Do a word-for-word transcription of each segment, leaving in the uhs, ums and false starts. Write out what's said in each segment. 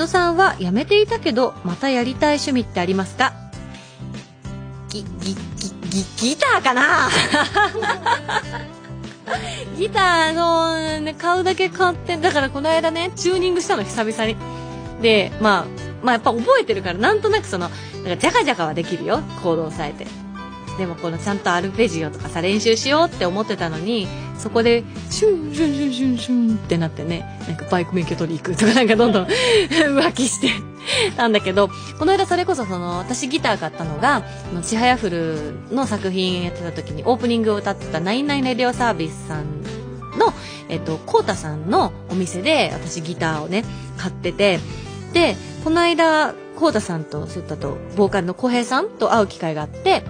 トさんは辞めていたけどまたやりたい趣味ってありますか？ギギギギギターかなギターの、ね、買うだけ買って、だからこの間ねチューニングしたの久々に。で、まあ、まあやっぱ覚えてるからなんとなくそのなんかジャカジャカはできるよ、コードを押さえて。でもこのちゃんとアルペジオとかさ練習しようって思ってたのに、そこでシュンシュンシュンシュンシュンってなってね、なんかバイク免許取り行くとかなんかどんどん浮気してたんだけど、この間それこそその私ギター買ったのがちはやふるの作品やってた時にオープニングを歌ってたナインナインレディオサービスさんのえっとコウタさんのお店で私ギターをね買ってて、でこの間コウタさんとセッタとボーカルのコヘイさんと会う機会があって、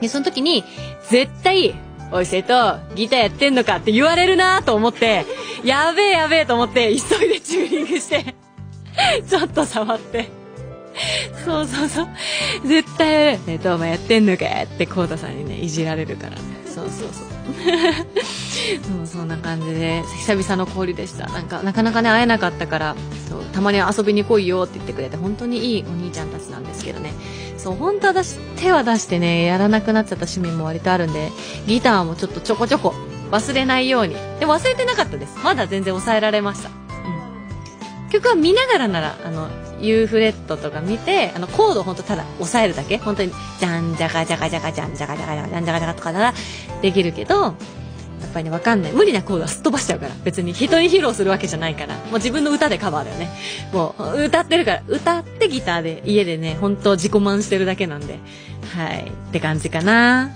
でその時に絶対おい瀬戸ギターやってんのかって言われるなと思って、やべえやべえと思って急いでチューニングしてちょっと触ってそうそうそう絶対瀬戸お前やってんのかってコウタさんにねいじられるから、ね、そうそうそうそうそんな感じで久々の交流でした。なんかなかなかね会えなかったから、そうたまに遊びに来いよって言ってくれて本当にいいお兄ちゃんたちなんですけどね。そう本当私手は出してねやらなくなっちゃった趣味も割とあるんで、ギターもちょっとちょこちょこ忘れないように。でも忘れてなかったです、まだ全然抑えられました、うん、曲は見ながらならあの U フレットとか見て、あのコードをほんとただ押さえるだけ、本当にジャンジャカジャカジャカジャンジャカジャカジャカジャンジャカジャカとかならできるけど、やっぱりねわかんない無理なコードはすっ飛ばしちゃうから、別に人に披露するわけじゃないから、もう自分の歌でカバーだよね。もう歌ってるから、歌ってギターで家でねほんと自己満してるだけなんで、はいって感じかな。